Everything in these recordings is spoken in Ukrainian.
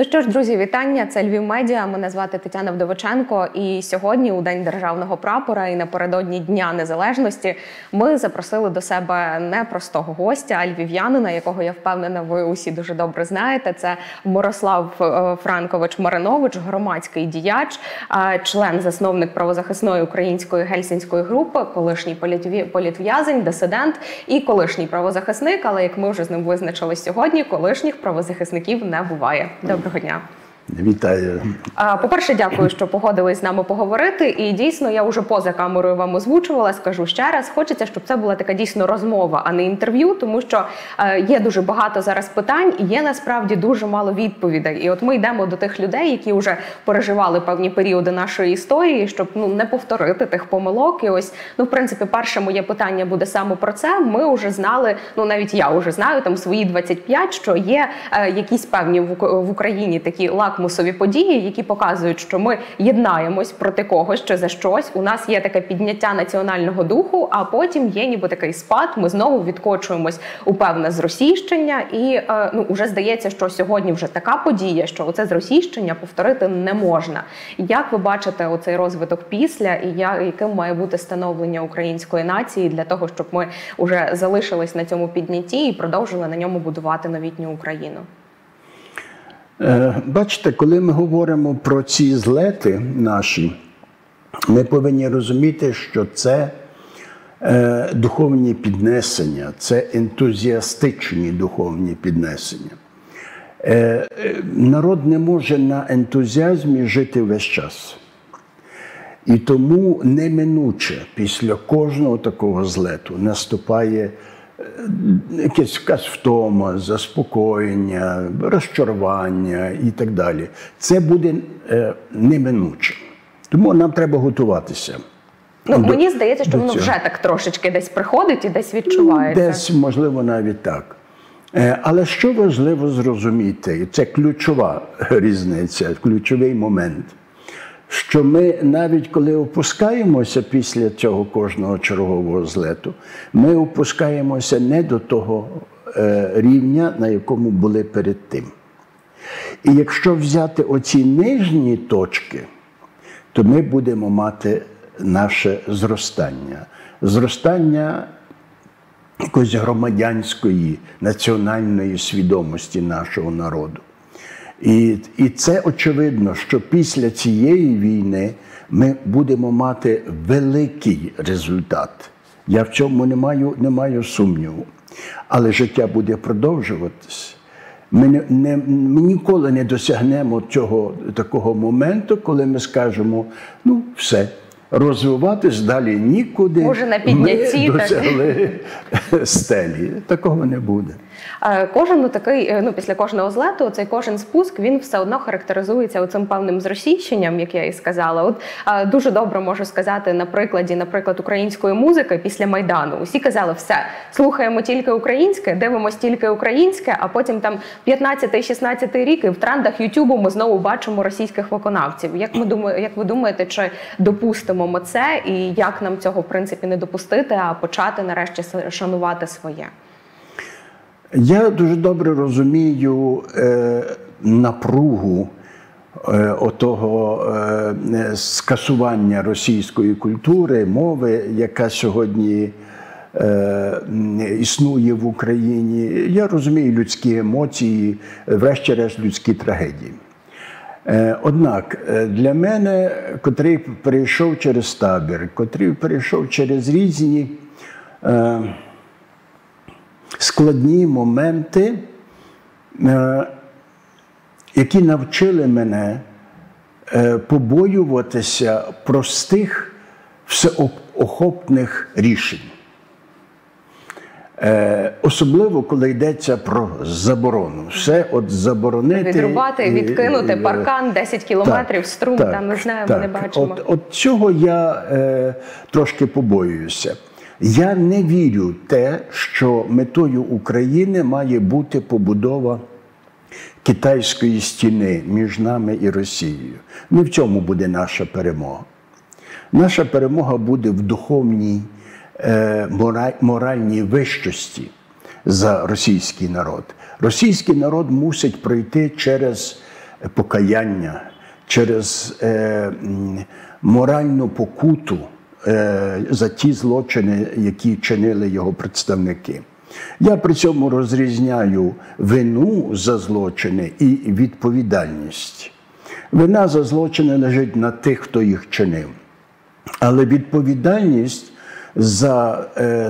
Ну що ж, друзі, вітання, це Львів медіа, мене звати Тетяна Вдовиченко, і сьогодні, у День державного прапора і напередодні Дня Незалежності, ми запросили до себе не простого гостя, а львів'янина, якого, я впевнена, ви усі дуже добре знаєте. Це Мирослав Франкович Маринович, громадський діяч, член-засновник правозахисної Української Гельсінської групи, колишній політв'язень, дисидент і колишній правозахисник, але, як ми вже з ним визначили сьогодні, колишніх правозахисників не буває. Доброго дня. Вітаю. По-перше, дякую, що погодились з нами поговорити. І дійсно, я вже поза камерою вам озвучувала, скажу ще раз, хочеться, щоб це була така дійсно розмова, а не інтерв'ю, тому що є дуже багато зараз питань і є насправді дуже мало відповідей. І от ми йдемо до тих людей, які вже переживали певні періоди нашої історії, щоб не повторити тих помилок. І ось, в принципі, перше моє питання буде саме про це. Ми вже знали, навіть я вже знаю, там свої 25, що є якісь певні в Україні такі лакмусові події, які показують, що ми єднаємось проти когось чи за щось. У нас є таке підняття національного духу, а потім є ніби такий спад, ми знову відкочуємось у певне зросійщення і уже здається, що сьогодні вже така подія, що оце зросійщення повторити не можна. Як ви бачите оцей розвиток після і яким має бути становлення української нації для того, щоб ми вже залишились на цьому піднятті і продовжили на ньому будувати новітню Україну? Бачите, коли ми говоримо про ці злети наші, ми повинні розуміти, що це духовні піднесення, це ентузіастичні духовні піднесення. Народ не може на ентузіазмі жити весь час. І тому неминуче після кожного такого злету наступає якась втома, заспокоєння, розчарування і так далі. Це буде неминуче. Тому нам треба готуватися. Мені здається, що воно вже так трошечки десь приходить і десь відчувається. Десь, можливо, навіть так. Але що важливо зрозуміти, і це ключова різниця, ключовий момент, що ми навіть коли опускаємося після цього кожного чергового злету, ми опускаємося не до того рівня, на якому були перед тим. І якщо взяти оці нижні точки, то ми будемо мати наше зростання. Зростання якоїсь громадянської, національної свідомості нашого народу. І це очевидно, що після цієї війни ми будемо мати великий результат. Я в цьому не маю сумніву. Але життя буде продовжуватись. Ми ніколи не досягнемо цього такого моменту, коли ми скажемо, все, розвиватись далі нікуди, ми досягли стелі. Такого не буде. Після кожного злету, оцей кожен спуск, він все одно характеризується оцим певним зросійщенням, як я і сказала. От дуже добре можу сказати на прикладі, наприклад, української музики після Майдану. Усі казали, все, слухаємо тільки українське, дивимось тільки українське, а потім там 15-16 рік і в трендах Ютубу ми знову бачимо російських виконавців. Як ви думаєте, чи допустимо ми це і як нам цього, в принципі, не допустити, а почати нарешті шанувати своє? Я дуже добре розумію напругу отого скасування російської культури, мови, яка сьогодні існує в Україні. Я розумію людські емоції, врешті-решт людські трагедії. Однак для мене, котрий перейшов через табір, котрий перейшов через різні складні моменти, які навчили мене побоюватися простих, всеохопних рішень. Особливо, коли йдеться про заборону. Все от заборонити. Відрубати, відкинути паркан, 10 кілометрів, струм, там, не знаємо, не бачимо. От цього я трошки побоююся. Я не вірю в те, що метою України має бути побудова китайської стіни між нами і Росією. Не в цьому буде наша перемога. Наша перемога буде в духовній, моральній вищості за російський народ. Російський народ мусить пройти через покаяння, через моральну покуту за ті злочини, які чинили його представники. Я при цьому розрізняю вину за злочини і відповідальність. Вина за злочини лежить на тих, хто їх чинив. Але відповідальність за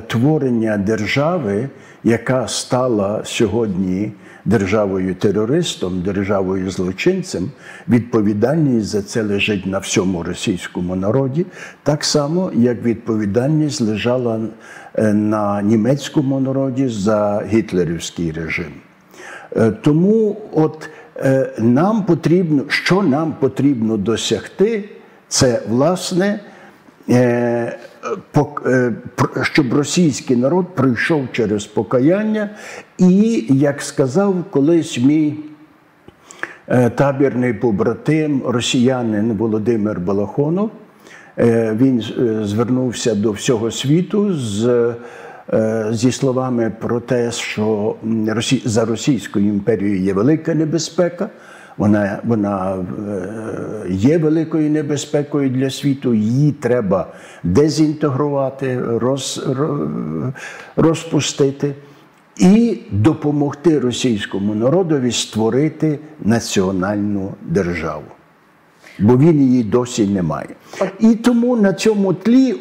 творення держави, яка стала сьогодні державою-терористом, державою-злочинцем, відповідальність за це лежить на всьому російському народі, так само, як відповідальність лежала на німецькому народі за гітлерівський режим. Тому от нам потрібно, що нам потрібно досягти, це, власне, щоб російський народ пройшов через покаяння і, як сказав колись мій табірний побратим, росіянин Володимир Балахонов, він звернувся до всього світу зі словами про те, що за Російською імперією є велика небезпека, вона є великою небезпекою для світу, її треба дезінтегрувати, розпустити і допомогти російському народові створити національну державу. Бо він її досі не має. І тому на цьому тлі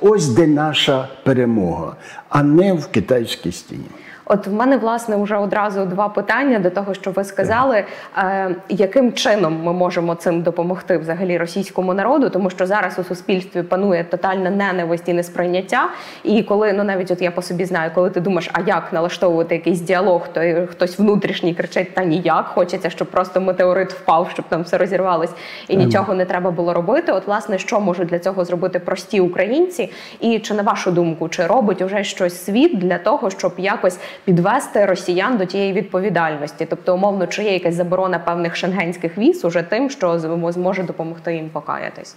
ось де наша перемога, а не в китайській стіні. От в мене, власне, вже одразу два питання до того, що ви сказали. Яким чином ми можемо цим допомогти взагалі російському народу? Тому що зараз у суспільстві панує тотальна ненависть і несприйняття. І коли, ну навіть от я по собі знаю, коли ти думаєш, а як налаштовувати якийсь діалог, то хтось внутрішній кричить, та ніяк, хочеться, щоб просто метеорит впав, щоб там все розірвалось і нічого не треба було робити. От, власне, що можуть для цього зробити прості українці? І чи, на вашу думку, чи робить уже щось світ для того, щоб якось підвести росіян до тієї відповідальності? Тобто, умовно, чи є якась заборона певних шенгенських віз уже тим, що зможе допомогти їм покаятись?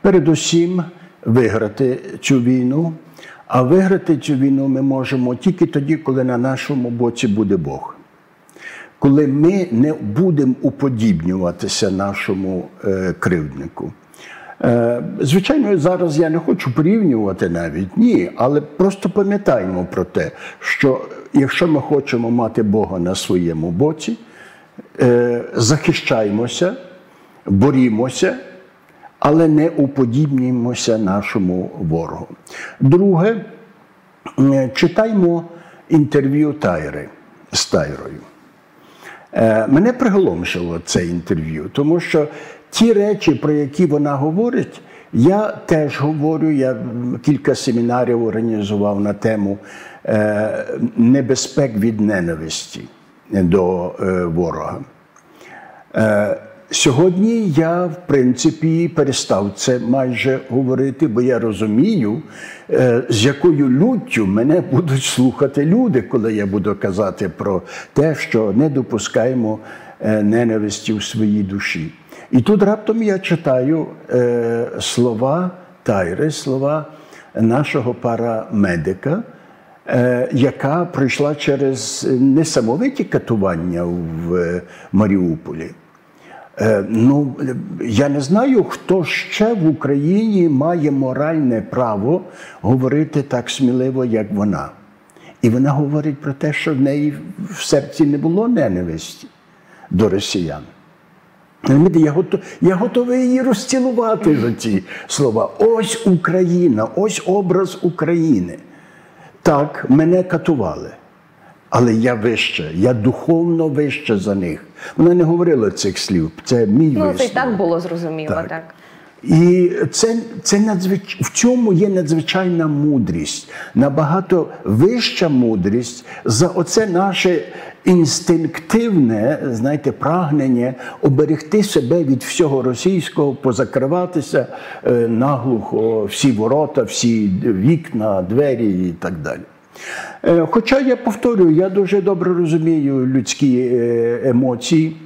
Передусім виграти цю війну. А виграти цю війну ми можемо тільки тоді, коли на нашому боці буде Бог. Коли ми не будемо уподібнюватися нашому кривднику. Звичайно, зараз я не хочу порівнювати навіть, ні, але просто пам'ятаємо про те, що якщо ми хочемо мати Бога на своєму боці, захищаємося, борімося, але не уподібнімося нашому ворогу. Друге, читаймо інтерв'ю Тайри з Тайрою. Мене приголомшило це інтерв'ю, тому що ті речі, про які вона говорить, я теж говорю, я кілька семінарів організував на тему небезпек від ненависті до ворога. Сьогодні я, в принципі, перестав це майже говорити, бо я розумію, з якою люттю мене будуть слухати люди, коли я буду казати про те, що не допускаємо ненависті в своїй душі. І тут раптом я читаю слова Тайри, слова нашого парамедика, яка пройшла через несамовиті катування в Маріуполі. Ну, я не знаю, хто ще в Україні має моральне право говорити так сміливо, як вона. І вона говорить про те, що в неї в серці не було ненависті до росіян. Я готовий її розцілувати за ці слова. Ось Україна, ось образ України. Так, мене катували. Але я вище, я духовно вище за них. Вона не говорила цих слів, це мій висновок. Ну, це і так було зрозуміло, так. І в цьому є надзвичайна мудрість, набагато вища мудрість за оце наше інстинктивне, знаєте, прагнення оберегти себе від всього російського, позакриватися наглухо всі ворота, всі вікна, двері і так далі. Хоча, я повторюю, я дуже добре розумію людські емоції.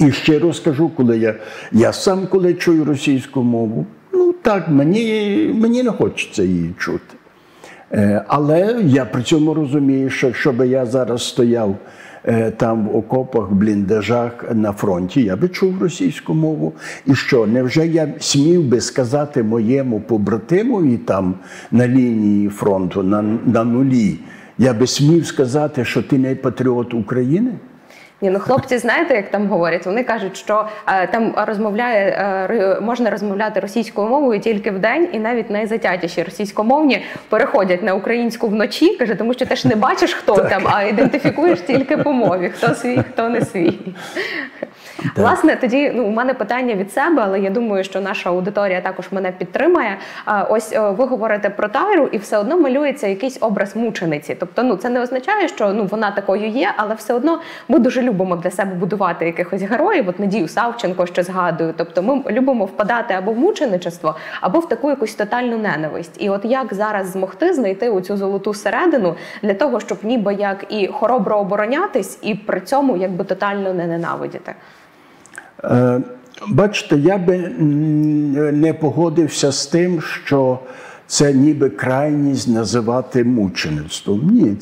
І щиро скажу, коли я сам коли чую російську мову, ну так, мені не хочеться її чути. Але я при цьому розумію, що якщо б я зараз стояв там в окопах, бліндажах, на фронті, я би чув російську мову. І що, невже я смів би сказати моєму побратимові там на лінії фронту, на нулі, я би смів сказати, що ти не патріот України? Ні, ну хлопці, знаєте, як там говорять? Вони кажуть, що там можна розмовляти російською мовою тільки вдень, і навіть найзатятіші російськомовні переходять на українську вночі, каже, тому що ти ж не бачиш, хто там, а ідентифікуєш тільки по мові, хто свій, хто не свій. Власне, тоді у мене питання від себе, але я думаю, що наша аудиторія також мене підтримає. Ось ви говорите про Тайру, і все одно малюється якийсь образ мучениці. Тобто, це не означає, що вона такою є, але все одно ми дуже любимо для себе будувати якихось героїв, от Надію Савченко, що згадую. Тобто ми любимо впадати або в мученичество, або в таку якусь тотальну ненависть. І от як зараз змогти знайти оцю золоту середину для того, щоб ніби як і хоробро оборонятись, і при цьому якби тотально не ненавидіти? Бачите, я би не погодився з тим, що це ніби крайність називати мучеництвом. Ні,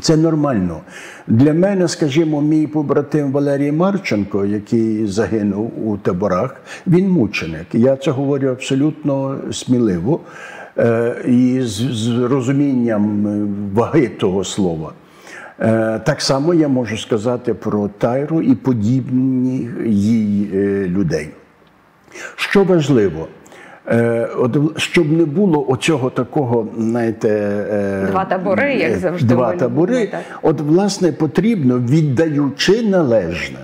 це нормально. Для мене, скажімо, мій побратим Валерій Марченко, який загинув у таборах, він мученик. Я це говорю абсолютно сміливо і з розумінням ваги того слова. Так само я можу сказати про Тайру і подібних їй людей. Що важливо? Щоб не було оцього такого, знаєте... Два табори, як завжди. Два табори. От, власне, потрібно, віддаючи належне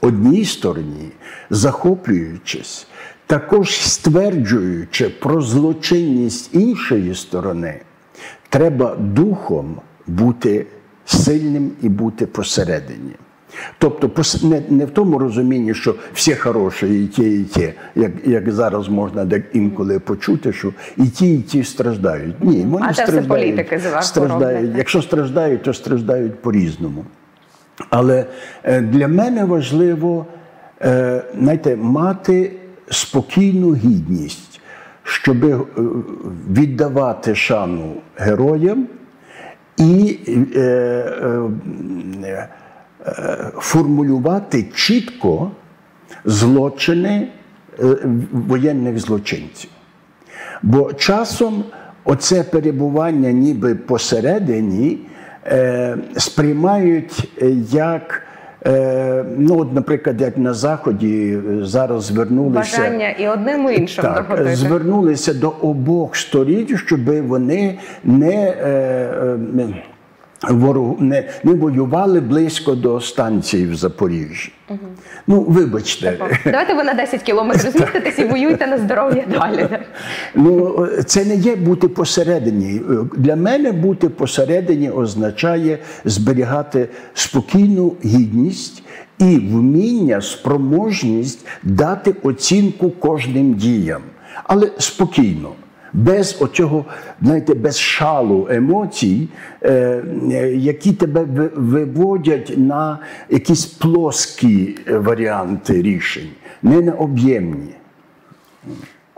одній стороні, захоплюючись, також стверджуючи про злочинність іншої сторони, треба духом бути сильним і бути посередині. Тобто не в тому розумінні, що всі хороші, і ті, як зараз можна інколи почути, що і ті страждають. Ні, вони страждають. Якщо страждають, то страждають по-різному. Але для мене важливо, знаєте, мати спокійну гідність, щоб віддавати шану героям і формулювати чітко злочини воєнних злочинців. Бо часом оце перебування ніби посередині сприймають як, ну от, наприклад, як на Заході зараз звернулися... Бажання і одним, і іншим догодити. Звернулися до обох сторін, щоб вони не воювали близько до станції в Запоріжжі. Ну, вибачте. Давайте ви на 10 кілометрів зміститесь і воюйте на здоров'я далі. Ну, це не є бути посередині. Для мене бути посередині означає зберігати спокійну гідність і вміння, спроможність дати оцінку кожним діям. Але спокійно. Без оцього, знаєте, без шалу емоцій, які тебе виводять на якісь плоскі варіанти рішень, не на об'ємні.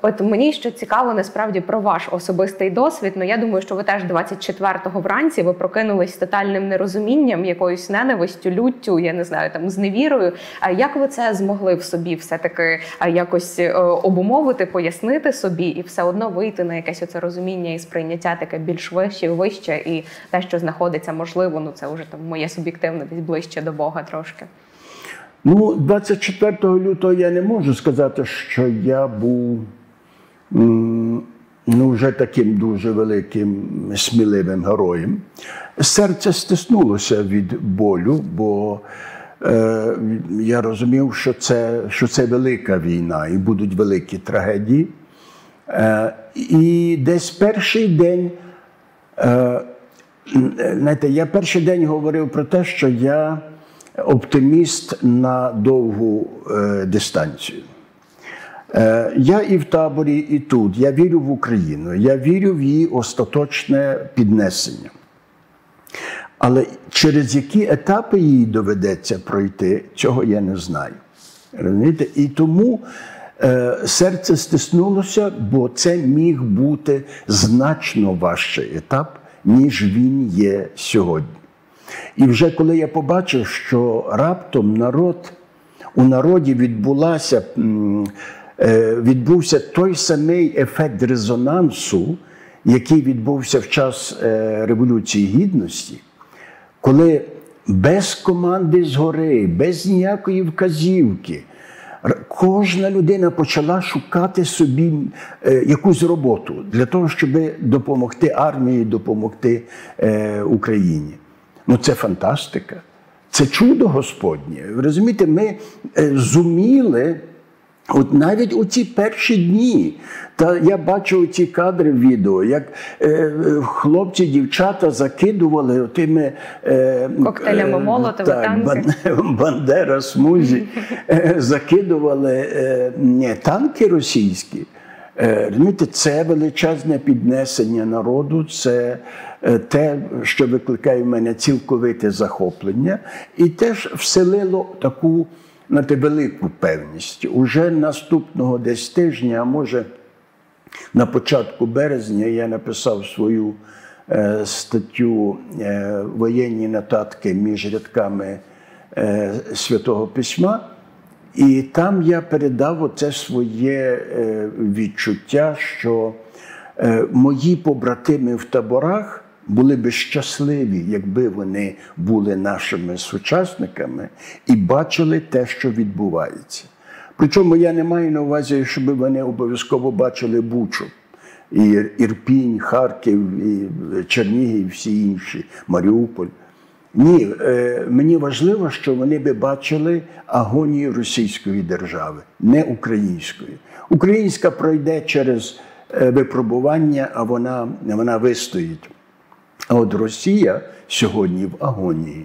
От мені ще цікаво, насправді, про ваш особистий досвід. Ну, я думаю, що ви теж 24-го вранці ви прокинулись з тотальним нерозумінням, якоюсь ненавистю, люттю, я не знаю, там, зневірою. Як ви це змогли в собі все-таки якось обумовити, пояснити собі і все одно вийти на якесь оце розуміння і сприйняття таке більш вище і те, що знаходиться, можливо, ну, це вже там моє суб'єктивне, десь ближче до Бога трошки? Ну, 24 лютого я не можу сказати, що я був... ну, вже таким дуже великим, сміливим героєм. Серце стиснулося від болю, бо я розумів, що це велика війна і будуть великі трагедії. І десь перший день, знаєте, я перший день говорив про те, що я оптиміст на довгу дистанцію. Я і в таборі, і тут. Я вірю в Україну. Я вірю в її остаточне піднесення. Але через які етапи їй доведеться пройти, цього я не знаю. Розумієте? І тому серце стиснулося, бо це міг бути значно важчий етап, ніж він є сьогодні. І вже коли я побачив, що раптом у народі відбувся той самий ефект резонансу, який відбувся в час Революції Гідності, коли без команди згори, без ніякої вказівки, кожна людина почала шукати собі якусь роботу для того, щоб допомогти армії, допомогти Україні. Ну це фантастика, це чудо Господнє. Ви розумієте, ми зуміли, от навіть у ці перші дні, та я бачу ці кадри в відео, як хлопці, дівчата закидували тими коктейлями Молотова, танки. Бандера, смузі, закидували танки російські. Розумієте, це величезне піднесення народу, це те, що викликає в мене цілковите захоплення, і теж вселило таку велику певність. Уже наступного десь тижня, а може на початку березня, я написав свою статтю «Воєнні нотатки між рядками Святого Письма», і там я передав оце своє відчуття, що мої побратими в таборах були би щасливі, якби вони були нашими сучасниками і бачили те, що відбувається. Причому я не маю на увазі, щоб вони обов'язково бачили Бучу, і Ірпінь, Харків, і Чернігів, всі інші, Маріуполь. Ні, мені важливо, що вони би бачили агонію російської держави, не української. Українська пройде через випробування, а вона вистоїть. А от Росія сьогодні в агонії.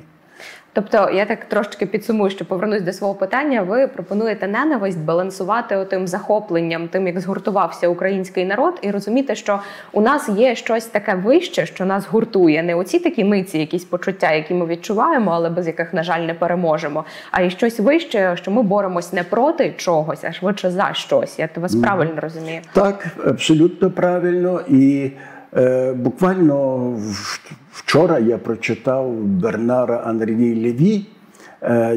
Тобто, я так трошечки підсумую, що повернусь до свого питання. Ви пропонуєте ненависть балансувати отим захопленням, тим, як згуртувався український народ, і розуміти, що у нас є щось таке вище, що нас гуртує. Не оці такі ниці, якісь почуття, які ми відчуваємо, але без яких, на жаль, не переможемо, а і щось вище, що ми боремось не проти чогось, а швидше за щось. Я вас правильно розумію? Так, абсолютно правильно. І буквально вчора я прочитав Бернара Анрі Леві,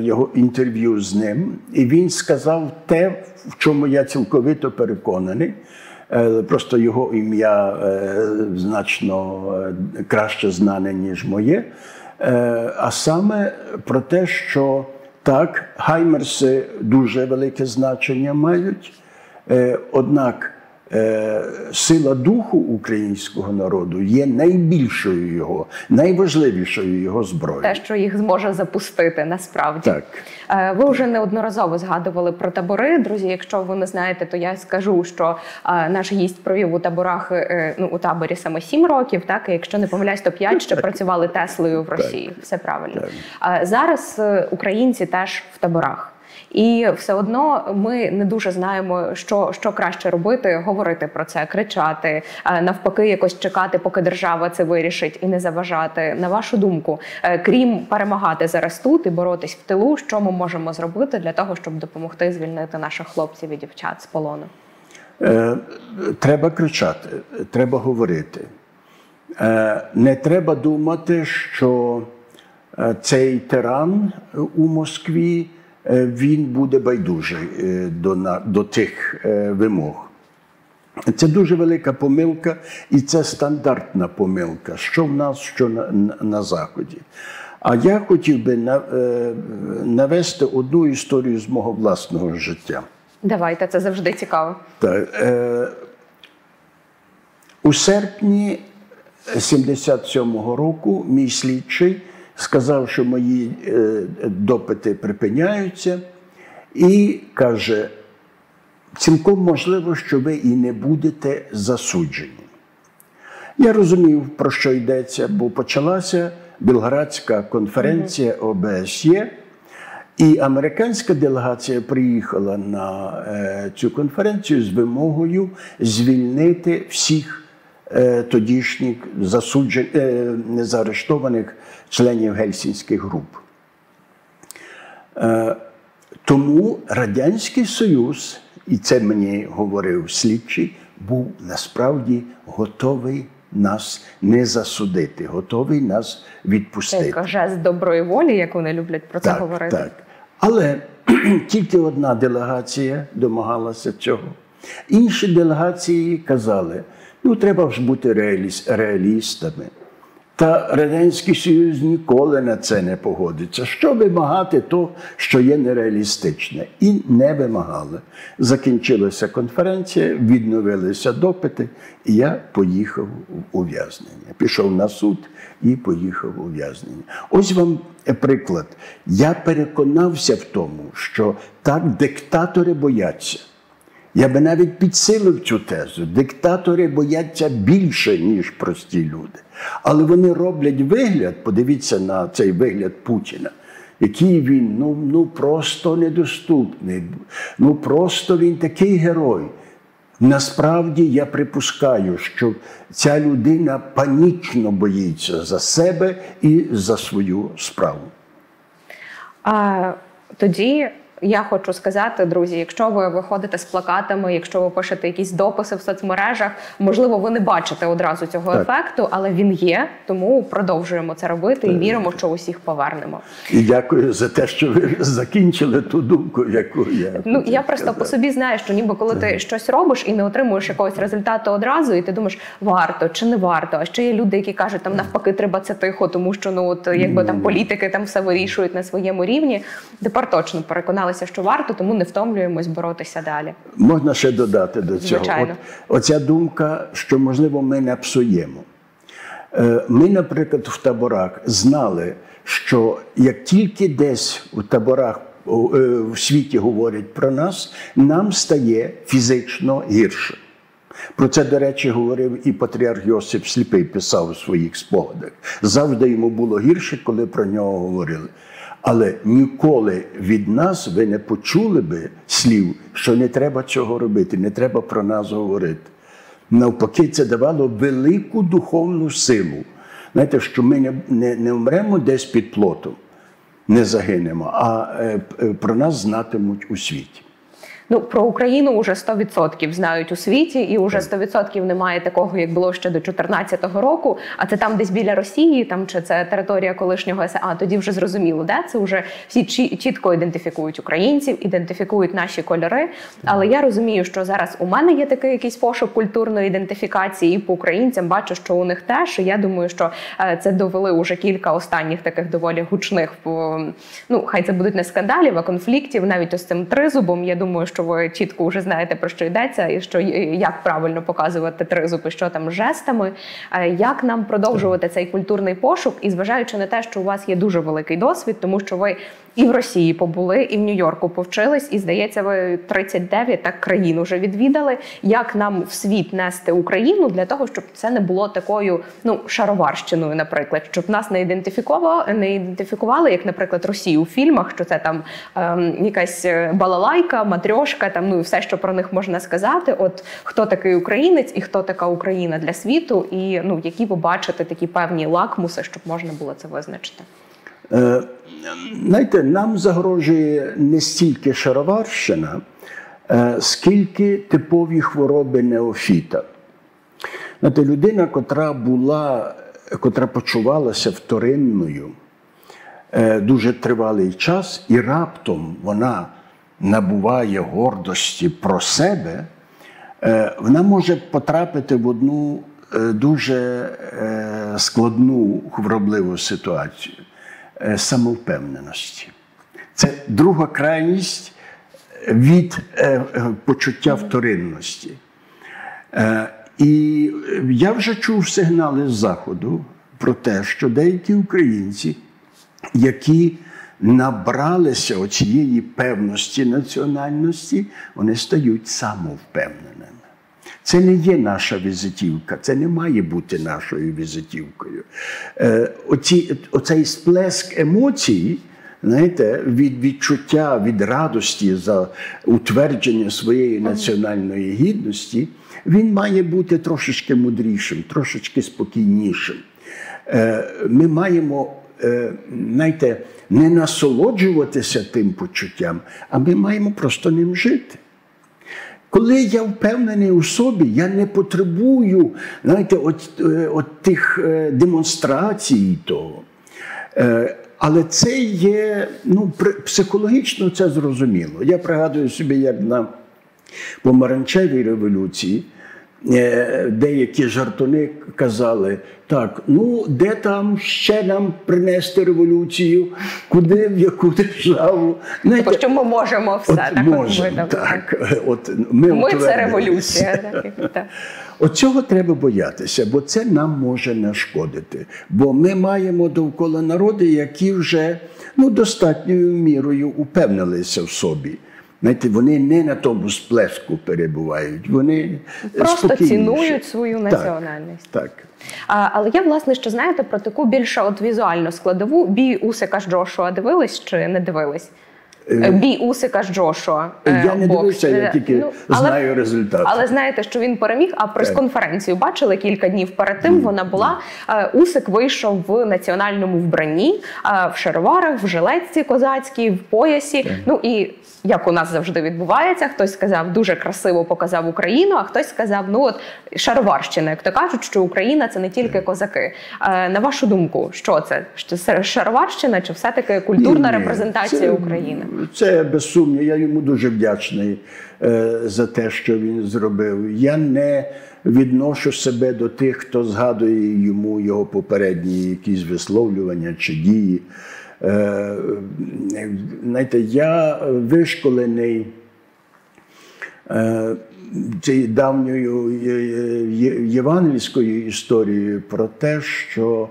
його інтерв'ю з ним, і він сказав те, в чому я цілковито переконаний. Просто його ім'я значно краще знане, ніж моє. А саме про те, що так, хаймерси дуже велике значення мають, однак сила духу українського народу є найбільшою його, найважливішою його зброєю. Те, що їх зможе запустити насправді. Так. Ви вже неодноразово згадували про табори. Друзі, якщо ви не знаєте, то я скажу, що наш гість провів у таборі саме 7 років, так? І якщо не помиляюсь, то 5 ще працювали Теслою в Росії. Так. Все правильно. Так. Зараз українці теж в таборах. І все одно ми не дуже знаємо, що краще робити, говорити про це, кричати, навпаки якось чекати, поки держава це вирішить і не заважати. На вашу думку, крім перемагати зараз тут і боротись в тилу, що ми можемо зробити для того, щоб допомогти звільнити наших хлопців і дівчат з полону? Треба кричати, треба говорити. Не треба думати, що цей тиран у Москві, він буде байдужий до тих вимог. Це дуже велика помилка, і це стандартна помилка, що в нас, що на Заході. А я хотів би навести одну історію з мого власного життя. Давайте, це завжди цікаво. Так, у серпні 77-го року мій слідчий сказав, що мої допити припиняються, і каже, цілком можливо, що ви і не будете засуджені. Я розумів, про що йдеться, бо почалася Білградська конференція ОБСЄ, і американська делегація приїхала на цю конференцію з вимогою звільнити всіх тодішніх заарештованих членів Гельсінських груп. Тому Радянський Союз, і це мені говорив слідчий, був насправді готовий нас не засудити, готовий нас відпустити. Це жест доброї волі, як вони люблять про це говорити. Так, так. Але тільки одна делегація домагалася цього. Інші делегації казали, ну треба ж бути реалістами. Та Радянський Союз ніколи на це не погодиться. Що вимагати то, що є нереалістичне? І не вимагали. Закінчилася конференція, відновилися допити, і я поїхав в ув'язнення. Пішов на суд і поїхав в ув'язнення. Ось вам приклад. Я переконався в тому, що так диктатори бояться. Я би навіть підсилив цю тезу. Диктатори бояться більше, ніж прості люди. Але вони роблять вигляд, подивіться на цей вигляд Путіна, який він, ну просто недоступний, ну просто він такий герой. Насправді я припускаю, що ця людина панічно боїться за себе і за свою справу. А тоді... Я хочу сказати, друзі, якщо ви виходите з плакатами, якщо ви пишете якісь дописи в соцмережах, можливо, ви не бачите одразу цього ефекту, але він є, тому продовжуємо це робити і віримо, що усіх повернемо. І дякую за те, що ви закінчили ту думку, яку я... Ну, я просто по собі знаю, що ніби коли ти щось робиш і не отримуєш якогось результату одразу, і ти думаєш, варто чи не варто, а ще є люди, які кажуть, там навпаки, треба це тихо, тому що, ну, от, якби там політики там все вирішують на своєму рівні. Тепер точно переконали, що варто, тому не втомлюємось боротися далі. Можна ще додати до цього. Звичайно. Оця думка, що, можливо, ми не псуємо. Ми, наприклад, в таборах знали, що як тільки десь у таборах в світі говорять про нас, нам стає фізично гірше. Про це, до речі, говорив і патріарх Йосип Сліпий, писав у своїх спогадах. Завжди йому було гірше, коли про нього говорили. Але ніколи від нас ви не почули би слів, що не треба цього робити, не треба про нас говорити. Навпаки, це давало велику духовну силу. Знаєте, що ми не вмремо десь під плотом, не загинемо, а про нас знатимуть у світі. Ну, про Україну вже 100% знають у світі, і вже 100% немає такого, як було ще до 14-го року, а це там десь біля Росії, там, чи це територія колишнього СА, тоді вже зрозуміло, де це вже всі чітко ідентифікують українців, ідентифікують наші кольори, але я розумію, що зараз у мене є такий якийсь пошук культурної ідентифікації, і по українцям бачу, що у них теж, і я думаю, що це довели уже кілька останніх таких доволі гучних, ну, хай це будуть не скандалів, а конфліктів, навіть ось цим тризубом, я думаю, що ви чітко вже знаєте, про що йдеться, і що, як правильно показувати тризуб, і що там жестами. Як нам продовжувати цей культурний пошук? І зважаючи на те, що у вас є дуже великий досвід, тому що ви і в Росії побули, і в Нью-Йорку повчились, і, здається, ви 39 так країн уже відвідали. Як нам в світ нести Україну для того, щоб це не було такою, ну, шароварщиною, наприклад, щоб нас не ідентифікували, як, наприклад, Росію у фільмах, що це там якась балалайка, матрьошка, там, ну, і все, що про них можна сказати. От хто такий українець і хто така Україна для світу, і, ну, які ви бачите такі певні лакмуси, щоб можна було це визначити? Знаєте, нам загрожує не стільки шароварщина, скільки типові хвороби неофіта. Знаєте, людина, котра почувалася вторинною дуже тривалий час, і раптом вона набуває гордості про себе, вона може потрапити в одну дуже складну хворобливу ситуацію – самовпевненості. Це друга крайність від почуття вторинності. І я вже чув сигнали з Заходу про те, що деякі українці, які набралися цієї певності національності, вони стають самовпевненими. Це не є наша візитівка, це не має бути нашою візитівкою. Оцей сплеск емоцій, знаєте, від відчуття, від радості за утвердження своєї національної гідності, він має бути трошечки мудрішим, трошечки спокійнішим. Ми маємо, знаєте, не насолоджуватися тим почуттям, а ми маємо просто ним жити. Коли я впевнений у собі, я не потребую, знаєте, от тих демонстрацій того. Але це є, ну, психологічно це зрозуміло. Я пригадую собі, як на Помаранчевій революції деякі жартуни казали, так, ну, де там ще нам принести революцію, куди, в яку державу. Тобто, що ми можемо все. От, так, можемо, так. От, ми це революція. Оцього треба боятися, бо це нам може нашкодити. Бо ми маємо довкола народи, які вже, ну, достатньою мірою упевнилися в собі. Знаєте, вони не на тому сплеску перебувають, вони просто цінують свою національність. Так, так. Але я, власне, ще, знаєте, про таку більше от візуальну складову. Бій Усика з Джошуа дивились чи не дивились? Бій Усика з Джошуа. Я не дивився, я тільки знаю результат. Але знаєте, що він переміг, а прес-конференцію бачили кілька днів перед тим, вона була. Усик вийшов в національному вбранні, в шароварах, в жилетці козацькій, в поясі. Ну і, як у нас завжди відбувається, хтось сказав, дуже красиво показав Україну, а хтось сказав, ну от, шароварщина, як то кажуть, що Україна – це не тільки козаки. На вашу думку, що це? Шароварщина чи все-таки культурна репрезентація України? Це без сумніву. Я йому дуже вдячний за те, що він зробив. Я не відношу себе до тих, хто згадує йому його попередні якісь висловлювання чи дії. Знаєте, я вишколений цією давньою євангельською історією про те, що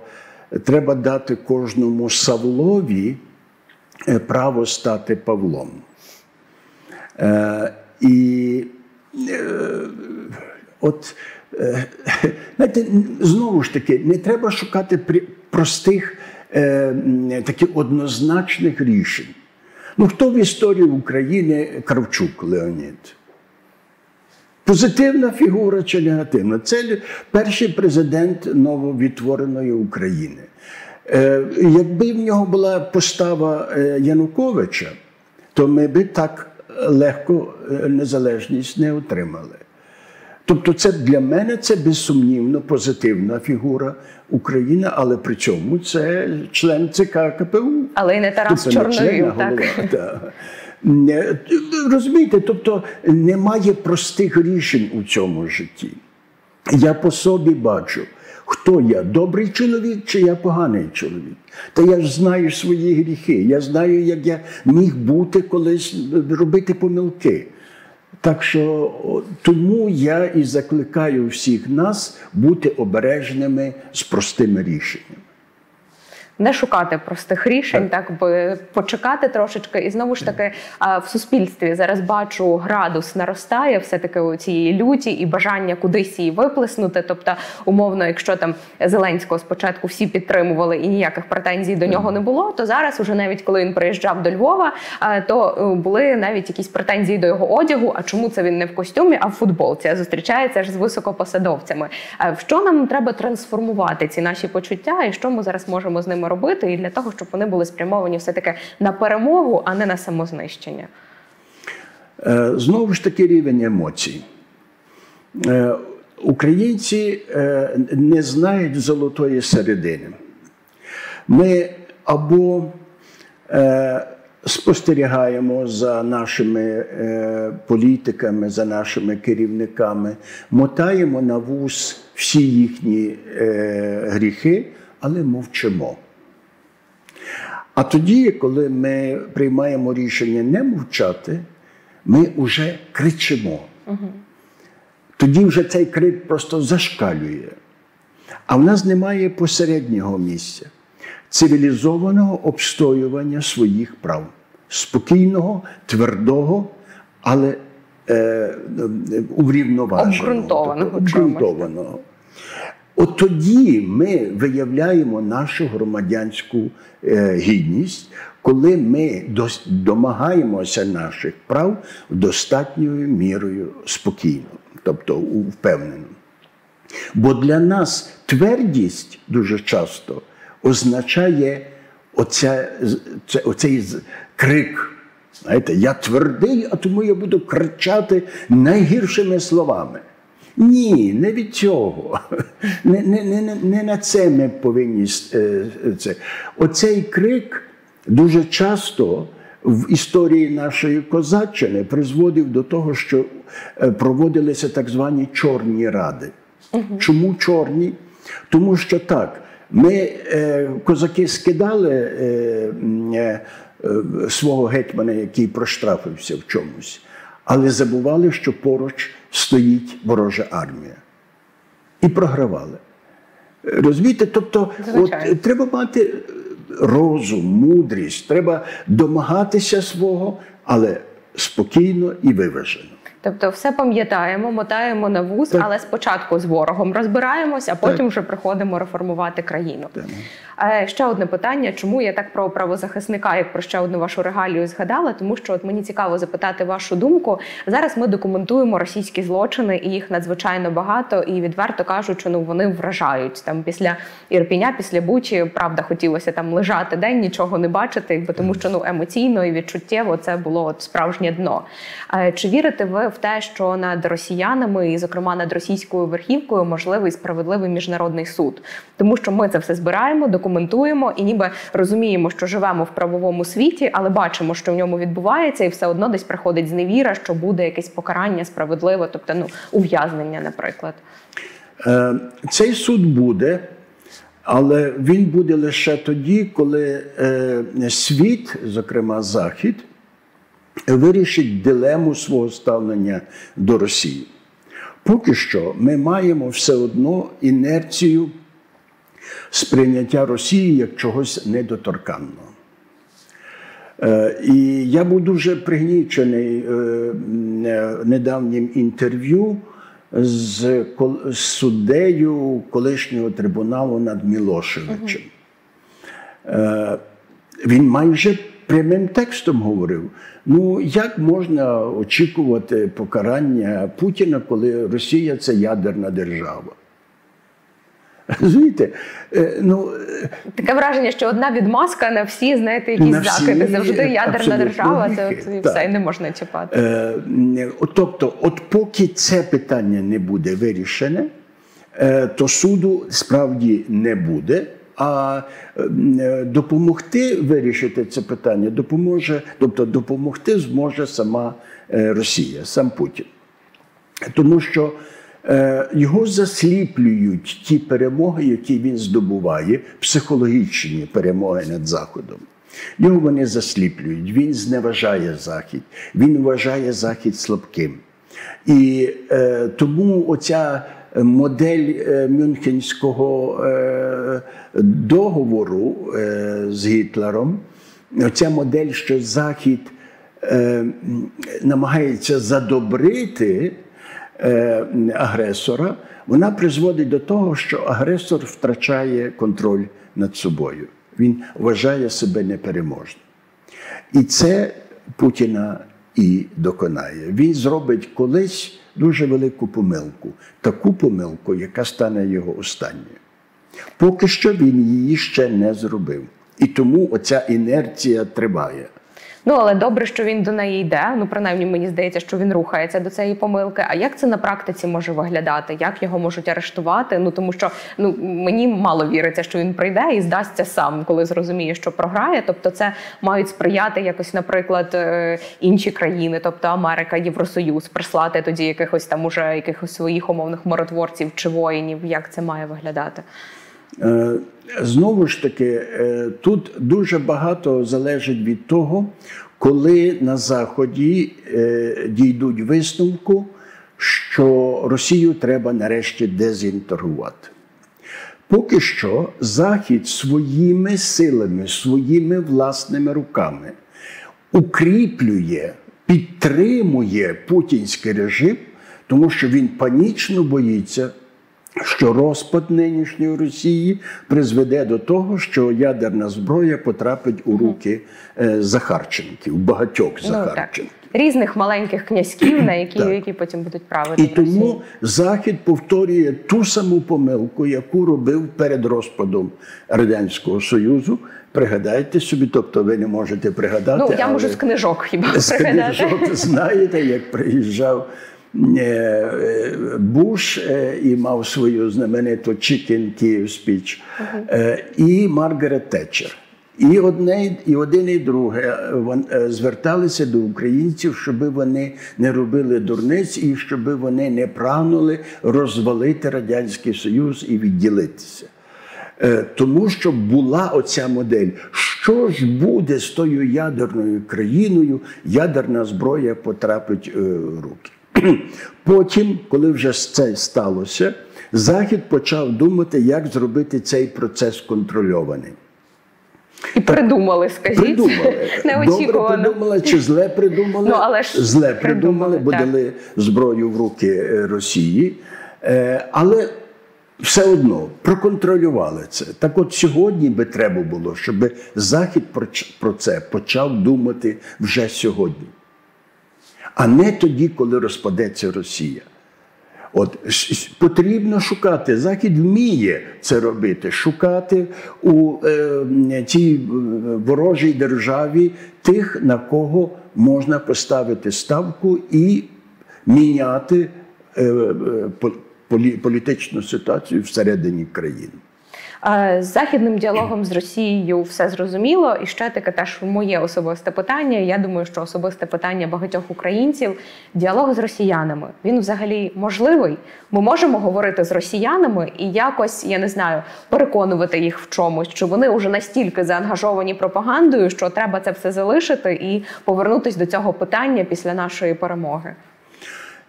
треба дати кожному Савлові право стати Павлом. І от, знаєте, знову ж таки, не треба шукати простих, таких однозначних рішень. Ну, хто в історії України Кравчук Леонід? Позитивна фігура чи негативна? Це перший президент нововідтвореної України. Якби в нього була постава Януковича, то ми б так легко незалежність не отримали. Тобто це для мене це безсумнівно позитивна фігура України, але при цьому це член ЦК КПУ. Але і не Тарас Чорний, так. Розумієте, тобто немає простих рішень у цьому житті. Я по собі бачу. Хто я? Добрий чоловік чи я поганий чоловік? Та я ж знаю свої гріхи, я знаю, як я міг бути колись, робити помилки. Так що тому я і закликаю всіх нас бути обережними з простими рішеннями. Не шукати простих рішень, так би почекати трошечки. І знову ж таки, в суспільстві зараз бачу, градус наростає все-таки у цієї люті і бажання кудись її виплеснути. Тобто, умовно, якщо там Зеленського спочатку всі підтримували і ніяких претензій до нього не було, то зараз уже навіть коли він приїжджав до Львова, то були навіть якісь претензії до його одягу, а чому це він не в костюмі, а в футболці, а зустрічається ж з високопосадовцями. В що нам треба трансформувати ці наші почуття і що ми зараз можемо з ними робити, і для того, щоб вони були спрямовані все-таки на перемогу, а не на самознищення? Знову ж таки, рівень емоцій. Українці не знають золотої середини. Ми або спостерігаємо за нашими політиками, за нашими керівниками, мотаємо на вуз всі їхні гріхи, але мовчимо. А тоді, коли ми приймаємо рішення не мовчати, ми вже кричимо. Тоді вже цей крик просто зашкалює. А в нас немає посереднього місця, цивілізованого обстоювання своїх прав. Спокійного, твердого, але уврівноваженого. Обґрунтованого. Обґрунтованого. От тоді ми виявляємо нашу громадянську гідність, коли ми домагаємося наших прав достатньою мірою спокійно, тобто впевнено. Бо для нас твердість дуже часто означає оцей крик Знаєте, я твердий, а тому я буду кричати найгіршими словами. Ні, не від цього. Не на це ми повинні. Оцей крик дуже часто в історії нашої козаччини призводив до того, що проводилися так звані чорні ради. Угу. Чому чорні? Тому що так, ми, козаки, скидали свого гетьмана, який проштрафився в чомусь, але забували, що поруч стоїть ворожа армія. І програвали. Розумієте? Тобто, от, треба мати розум, мудрість, треба домагатися свого, але спокійно і виважено. Тобто все пам'ятаємо, мотаємо на вуз, так, але спочатку з ворогом розбираємось, а потім так вже приходимо реформувати країну. Так. Ще одне питання, чому я так про правозахисника, як про ще одну вашу регалію згадала, тому що от мені цікаво запитати вашу думку. Зараз ми документуємо російські злочини, і їх надзвичайно багато, і відверто кажучи, ну вони вражають. Там після Ірпіня, після Бучі, правда, хотілося там лежати день, нічого не бачити, тому що ну емоційно і відчуттєво це було от справжнє дно. Чи вірите ви в те, що над росіянами, і, зокрема, над російською верхівкою можливий справедливий міжнародний суд? Тому що ми це все збираємо, документуємо і ніби розуміємо, що живемо в правовому світі, але бачимо, що в ньому відбувається, і все одно десь приходить зневіра, що буде якесь покарання справедливе, тобто ну, ув'язнення, наприклад. Цей суд буде, але він буде лише тоді, коли світ, зокрема Захід, вирішить дилему свого ставлення до Росії. Поки що ми маємо все одно інерцію сприйняття Росії як чогось недоторканного. І я був дуже пригнічений недавнім інтерв'ю з суддею колишнього трибуналу над Мілошевичем. Він майже прямим текстом говорив, ну як можна очікувати покарання Путіна, коли Росія – це ядерна держава? Знаєте, ну… Таке враження, що одна відмазка на всі, знаєте, якісь закиди. Завжди ядерна держава, це все, і не можна чіпати. Тобто, от поки це питання не буде вирішене, то суду справді не буде. А допомогти вирішити це питання допоможе, тобто допомогти зможе сама Росія, сам Путін. Тому що його засліплюють ті перемоги, які він здобуває, психологічні перемоги над Заходом. Його вони засліплюють, він зневажає Захід, він вважає Захід слабким. І тому оця модель Мюнхенського договору з Гітлером, ця модель, що Захід намагається задобрити агресора, вона призводить до того, що агресор втрачає контроль над собою. Він вважає себе непереможним. І це Путіна і доконає. Він зробить колись дуже велику помилку. Таку помилку, яка стане його останньою. Поки що він її ще не зробив. І тому оця інерція триває. Ну, але добре, що він до неї йде. Ну, принаймні, мені здається, що він рухається до цієї помилки. А як це на практиці може виглядати? Як його можуть арештувати? Ну, тому що ну, мені мало віриться, що він прийде і здасться сам, коли зрозуміє, що програє. Тобто це мають сприяти якось, наприклад, інші країни, тобто Америка, Євросоюз, прислати тоді якихось там уже якихось своїх умовних миротворців чи воїнів. Як це має виглядати? Знову ж таки, тут дуже багато залежить від того, коли на Заході дійдуть висновку, що Росію треба нарешті дезінтегрувати. Поки що Захід своїми силами, своїми власними руками укріплює, підтримує путінський режим, тому що він панічно боїться, що розпад нинішньої Росії призведе до того, що ядерна зброя потрапить у руки Захарченків, багатьох Захарченків. різних маленьких князьків, на які потім будуть правити. І тому Захід повторює ту саму помилку, яку робив перед розпадом Радянського Союзу. Пригадайте собі, тобто ви не можете пригадати. Ну, я можу з книжок хіба пригадати. З книжок знаєте, як приїжджав Буш і мав свою знамениту «Chicken Kiev Speech», і Маргарет Тетчер. І одне, і один, і друге зверталися до українців, щоб вони не робили дурниць і щоб вони не прагнули розвалити Радянський Союз і відділитися. Тому що була оця модель. Що ж буде з тою ядерною країною? Ядерна зброя потрапить в руки. Потім, коли вже це сталося, Захід почав думати, як зробити цей процес контрольованим. І придумали, скажіть. Придумали. Неочікувано. Добре придумали чи зле придумали? Ну, але ж зле придумали, бо дали зброю в руки Росії. Але все одно проконтролювали це. Так от сьогодні би треба було, щоб Захід про це почав думати вже сьогодні. А не тоді, коли розпадеться Росія. От, потрібно шукати, Захід вміє це робити, шукати у цій ворожій державі тих, на кого можна поставити ставку і міняти політичну ситуацію всередині країни. З західним діалогом з Росією все зрозуміло. І ще таке теж моє особисте питання, я думаю, що особисте питання багатьох українців – діалог з росіянами. Він взагалі можливий? Ми можемо говорити з росіянами і якось, я не знаю, переконувати їх в чомусь, чи вони вже настільки заангажовані пропагандою, що треба це все залишити і повернутися до цього питання після нашої перемоги?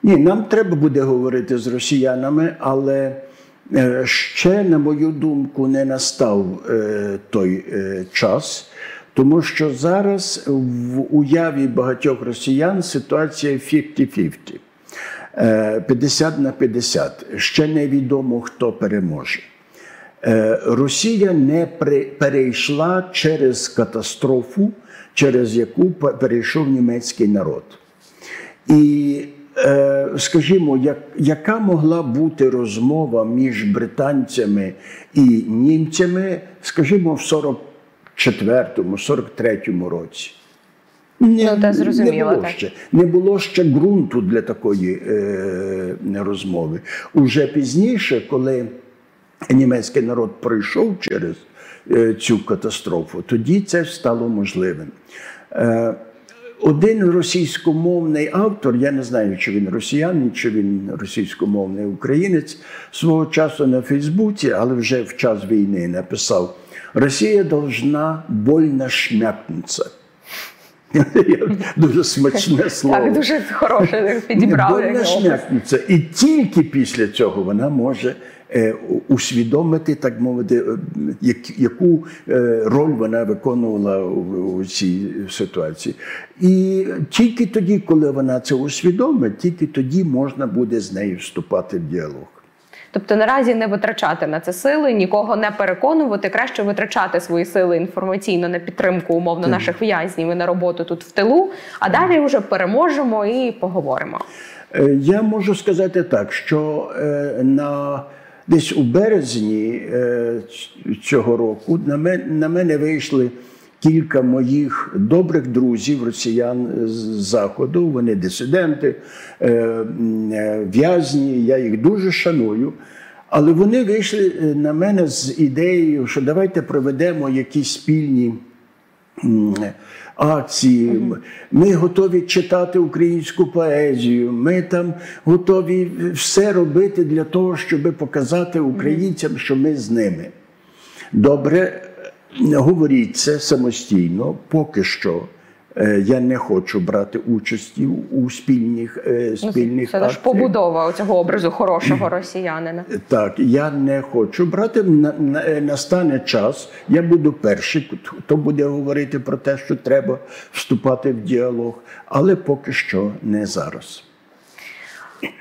Ні, нам треба буде говорити з росіянами, але ще, на мою думку, не настав той час, тому що зараз в уяві багатьох росіян ситуація 50-50, 50 на 50. Ще невідомо, хто переможе. Росія не перейшла через катастрофу, через яку перейшов німецький народ. І скажімо, яка могла бути розмова між британцями і німцями, скажімо, в 44-43 році? Не було ще ґрунту для такої розмови. Уже пізніше, коли німецький народ пройшов через цю катастрофу, тоді це стало можливим. Один російськомовний автор, я не знаю, чи він росіянин, чи він російськомовний українець, свого часу на Фейсбуці, але вже в час війни написав: «Росія должна больно шмякнуться». Дуже смачне слово. Так, дуже хороше підібрали. Больно шмякнуться. І тільки після цього вона може усвідомити, так мовити, яку роль вона виконувала у цій ситуації. І тільки тоді, коли вона це усвідомить, тільки тоді можна буде з нею вступати в діалог. Тобто наразі не витрачати на це сили, нікого не переконувати, краще витрачати свої сили інформаційно на підтримку, умовно, наших в'язнів і на роботу тут в тилу, а далі вже переможемо і поговоримо. Я можу сказати так, що десь у березні цього року на мене вийшли кілька моїх добрих друзів, росіян з Заходу. Вони дисиденти, в'язні, я їх дуже шаную. Але вони вийшли на мене з ідеєю, що давайте проведемо якісь спільні акції, ми готові читати українську поезію, ми там готові все робити для того, щоб показати українцям, що ми з ними. Добре, говоріть це самостійно, поки що. Я не хочу брати участі у спільних акціях. Це ж побудова цього образу хорошого росіянина. Так, я не хочу брати. Настане час, я буду перший, хто буде говорити про те, що треба вступати в діалог, але поки що не зараз.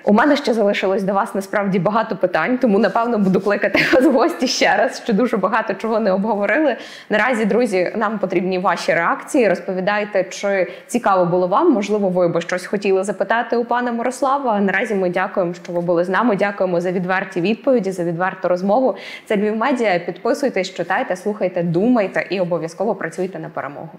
У мене ще залишилось до вас насправді багато питань, тому, напевно, буду кликати вас в гості ще раз, що дуже багато чого не обговорили. Наразі, друзі, нам потрібні ваші реакції. Розповідайте, чи цікаво було вам, можливо, ви би щось хотіли запитати у пана Мирослава. Наразі ми дякуємо, що ви були з нами, дякуємо за відверті відповіді, за відверту розмову. Це Львів медіа. Підписуйтесь, читайте, слухайте, думайте і обов'язково працюйте на перемогу.